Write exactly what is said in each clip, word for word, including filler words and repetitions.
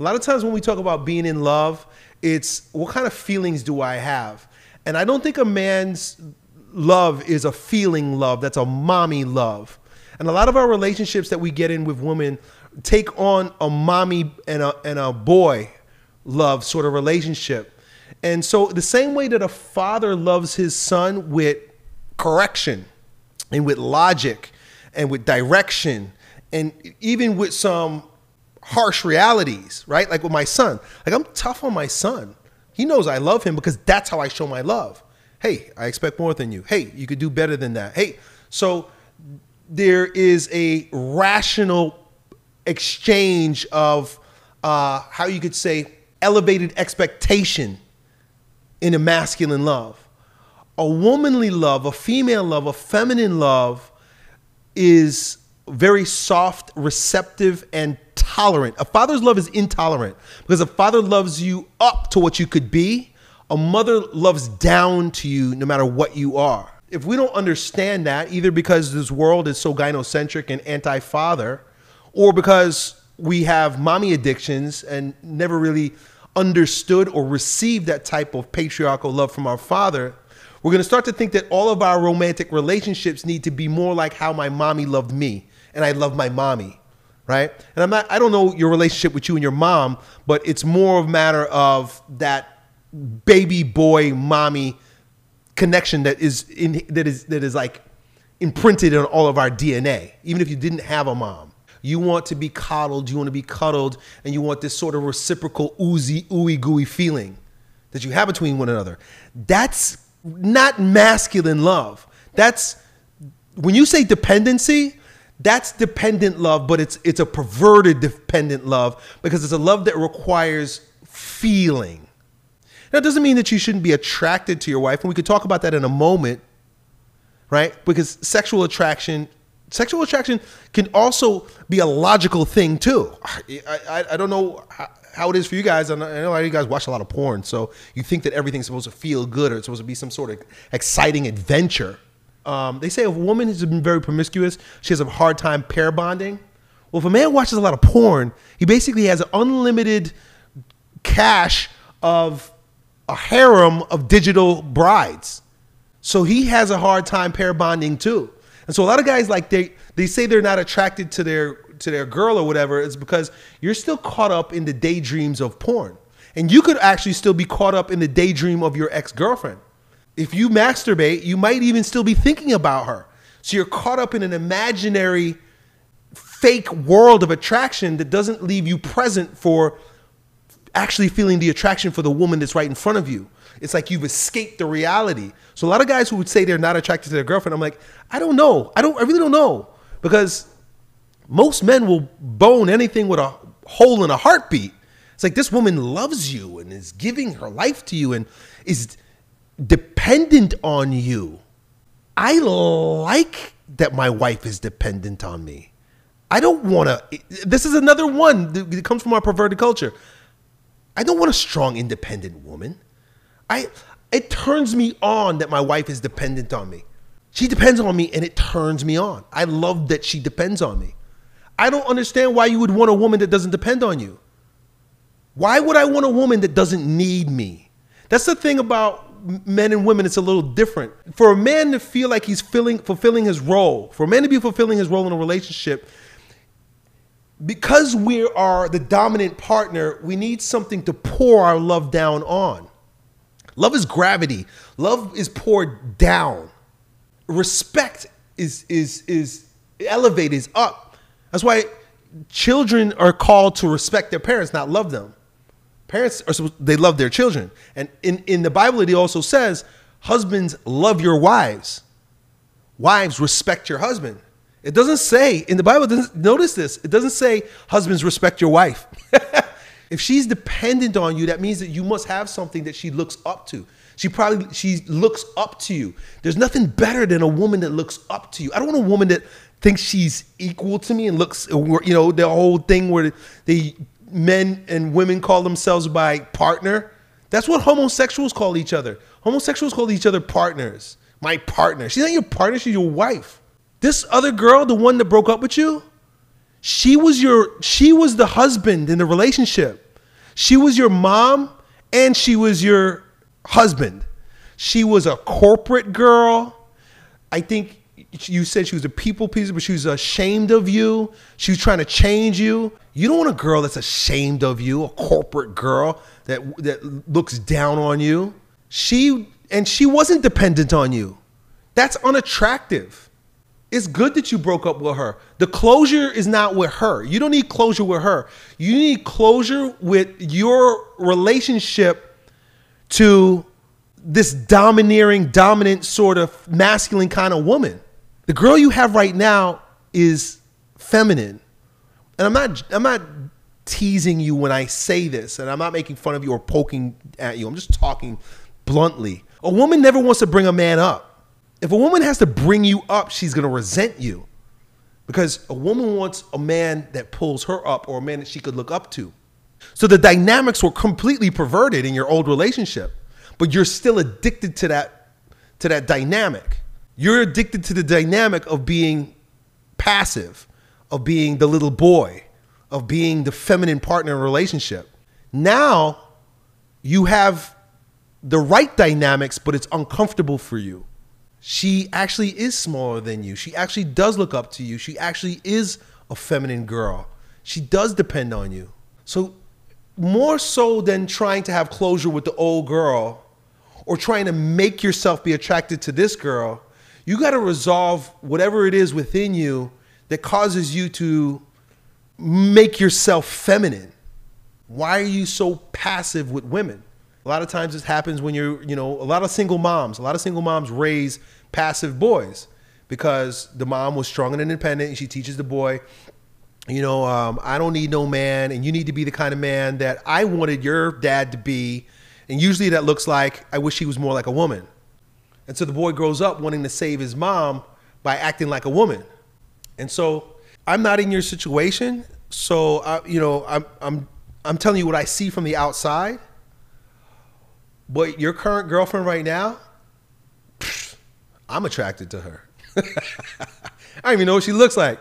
A lot of times when we talk about being in love, it's what kind of feelings do I have? And I don't think a man's love is a feeling love. That's a mommy love. And a lot of our relationships that we get in with women take on a mommy and a, and a boy love sort of relationship. And so the same way that a father loves his son with correction and with logic and with direction and even with some harsh realities, right? Like with my son, like I'm tough on my son. He knows I love him because that's how I show my love. Hey, I expect more than you. Hey, you could do better than that. Hey, so there is a rational exchange of uh, how you could say elevated expectation in a masculine love. A womanly love, a female love, a feminine love is very soft, receptive, and tolerant. A father's love is intolerant because a father loves you up to what you could be. A mother loves down to you no matter what you are. If we don't understand that, either because this world is so gynocentric and anti-father, or because we have mommy addictions and never really understood or received that type of patriarchal love from our father, we're going to start to think that all of our romantic relationships need to be more like how my mommy loved me and I love my mommy, right? And I'm not, I don't know your relationship with you and your mom, but it's more of a matter of that baby boy mommy connection that is in, that is that is like imprinted on all of our D N A. Even if you didn't have a mom, you want to be coddled, you want to be cuddled, and you want this sort of reciprocal oozy, ooey, gooey feeling that you have between one another. That's not masculine love. That's when you say dependency, that's dependent love, but it's it's a perverted dependent love because it's a love that requires feeling. Now, it doesn't mean that you shouldn't be attracted to your wife, and we could talk about that in a moment, right? Because sexual attraction, sexual attraction can also be a logical thing too. I, I, I don't know how it is for you guys. I know a lot of you guys watch a lot of porn, so you think that everything's supposed to feel good or it's supposed to be some sort of exciting adventure. Um, they say if a woman has been very promiscuous, she has a hard time pair bonding. Well, if a man watches a lot of porn, he basically has an unlimited cache of a harem of digital brides. So he has a hard time pair bonding too. And so a lot of guys, like they, they say they're not attracted to their, to their girl or whatever, it's because you're still caught up in the daydreams of porn. And you could actually still be caught up in the daydream of your ex-girlfriend. If you masturbate, you might even still be thinking about her. So you're caught up in an imaginary fake world of attraction that doesn't leave you present for actually feeling the attraction for the woman that's right in front of you. It's like you've escaped the reality. So a lot of guys who would say they're not attracted to their girlfriend, I'm like, I don't know. I don't, I really don't know. Because most men will bone anything with a hole in a heartbeat. It's like this woman loves you and is giving her life to you and is dependent on you. I like that my wife is dependent on me. I don't want to, this is another one that comes from our perverted culture. I don't want a strong, independent woman. I, it turns me on that my wife is dependent on me. She depends on me and it turns me on. I love that she depends on me. I don't understand why you would want a woman that doesn't depend on you. Why would I want a woman that doesn't need me? That's the thing about men and women, it's a little different. For a man to feel like he's filling, fulfilling his role, for a man to be fulfilling his role in a relationship, because we are the dominant partner, we need something to pour our love down on. Love is gravity. Love is poured down. Respect is, is, is elevated, is up. That's why children are called to respect their parents, not love them. Parents, are they love their children. And in, in the Bible, it also says, husbands, love your wives. Wives, respect your husband. It doesn't say, in the Bible, doesn't, notice this, it doesn't say, husbands, respect your wife. If she's dependent on you, that means that you must have something that she looks up to. She probably, she looks up to you. There's nothing better than a woman that looks up to you. I don't want a woman that thinks she's equal to me and looks, you know, the whole thing where the men and women call themselves by partner. That's what homosexuals call each other. Homosexuals call each other partners. My partner. She's not your partner, she's your wife. This other girl, the one that broke up with you, she was your, she was the husband in the relationship. She was your mom and she was your husband. She was a corporate girl. I think you said she was a people pleaser, but she was ashamed of you. She was trying to change you. You don't want a girl that's ashamed of you, a corporate girl that, that looks down on you. She, and she wasn't dependent on you. That's unattractive. It's good that you broke up with her. The closure is not with her. You don't need closure with her. You need closure with your relationship to this domineering, dominant sort of masculine kind of woman. The girl you have right now is feminine. And I'm not, I'm not teasing you when I say this, and I'm not making fun of you or poking at you. I'm just talking bluntly. A woman never wants to bring a man up. If a woman has to bring you up, she's going to resent you, because a woman wants a man that pulls her up, or a man that she could look up to. So the dynamics were completely perverted in your old relationship, but you're still addicted to that, to that dynamic. You're addicted to the dynamic of being passive, of being the little boy, of being the feminine partner in a relationship. Now you have the right dynamics, but it's uncomfortable for you. She actually is smaller than you. She actually does look up to you. She actually is a feminine girl. She does depend on you. So more so than trying to have closure with the old girl or trying to make yourself be attracted to this girl, you got to resolve whatever it is within you that causes you to make yourself feminine. Why are you so passive with women? A lot of times this happens when you're, you know, a lot of single moms, a lot of single moms raise passive boys because the mom was strong and independent, and she teaches the boy, you know, um, I don't need no man, and you need to be the kind of man that I wanted your dad to be. And usually that looks like, I wish he was more like a woman. And so the boy grows up wanting to save his mom by acting like a woman. And so I'm not in your situation. So, I, you know, I'm, I'm, I'm telling you what I see from the outside. But your current girlfriend right now, pff, I'm attracted to her. I don't even know what she looks like.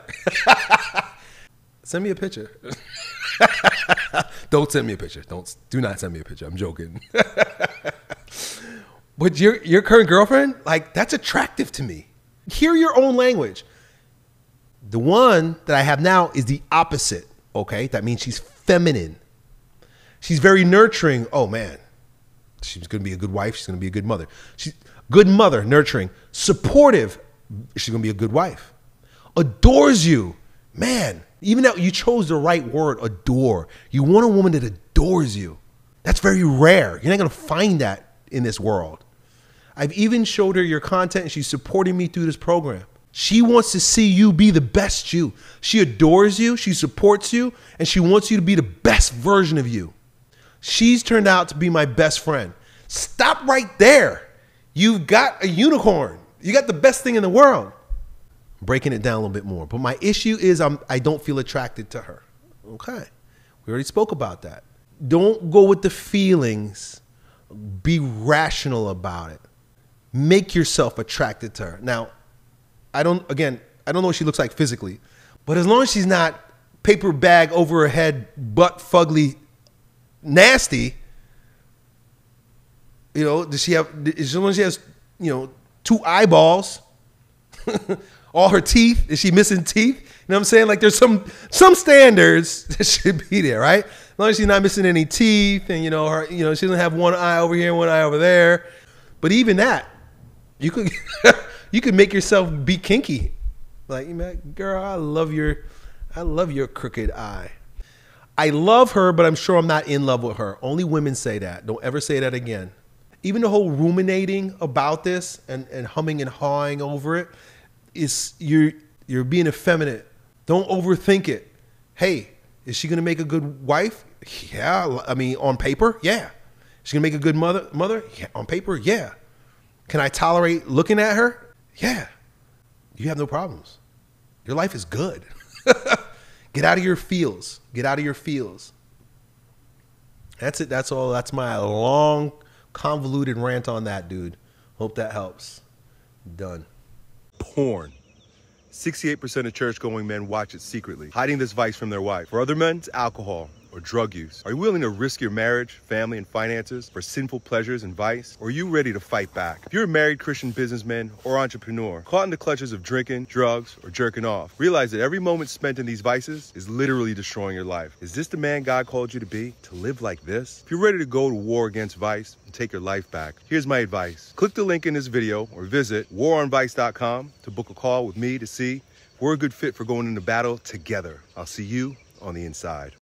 Send me a picture. Don't send me a picture. Don't, do not send me a picture. I'm joking. But your, your current girlfriend, like, that's attractive to me. Hear your own language. The one that I have now is the opposite, okay? That means she's feminine. She's very nurturing. Oh, man. She's going to be a good wife. She's going to be a good mother. She's good mother, nurturing, supportive. She's going to be a good wife. Adores you. Man, even though you chose the right word, adore. You want a woman that adores you. That's very rare. You're not going to find that in this world. I've even showed her your content, and she's supporting me through this program. She wants to see you be the best you. She adores you. She supports you. And she wants you to be the best version of you. She's turned out to be my best friend. Stop right there. You've got a unicorn. You got the best thing in the world. I'm breaking it down a little bit more. But my issue is I'm, I don't feel attracted to her. Okay. We already spoke about that. Don't go with the feelings. Be rational about it. Make yourself attracted to her. Now, I don't, again, I don't know what she looks like physically, but as long as she's not paper bag over her head, butt fugly, nasty, you know, does she have, as long as she has, you know, two eyeballs, all her teeth, is she missing teeth? You know what I'm saying? Like, there's some, some standards that should be there, right? As long as she's not missing any teeth, and, you know, her, you know, she doesn't have one eye over here and one eye over there. But even that, you could, you could make yourself be kinky. Like, you know, girl, I love your, I love your crooked eye. I love her, but I'm sure I'm not in love with her. Only women say that. Don't ever say that again. Even the whole ruminating about this and, and humming and hawing over it is you're, you're being effeminate. Don't overthink it. Hey, is she going to make a good wife? Yeah. I mean, on paper, yeah. She's going to make a good mother? Mother? Yeah. On paper, yeah. Can I tolerate looking at her? Yeah. You have no problems. Your life is good. Get out of your feels. Get out of your feels. That's it. That's all. That's my long, convoluted rant on that, dude. Hope that helps. Done. Porn. sixty-eight percent of church-going men watch it secretly, hiding this vice from their wife. For other men, it's alcohol. or drug use? Are you willing to risk your marriage, family, and finances for sinful pleasures and vice? Or are you ready to fight back? If you're a married Christian businessman or entrepreneur caught in the clutches of drinking, drugs, or jerking off, realize that every moment spent in these vices is literally destroying your life. Is this the man God called you to be? To live like this? If you're ready to go to war against vice and take your life back, here's my advice. Click the link in this video or visit war on vice dot com to book a call with me to see if we're a good fit for going into battle together. I'll see you on the inside.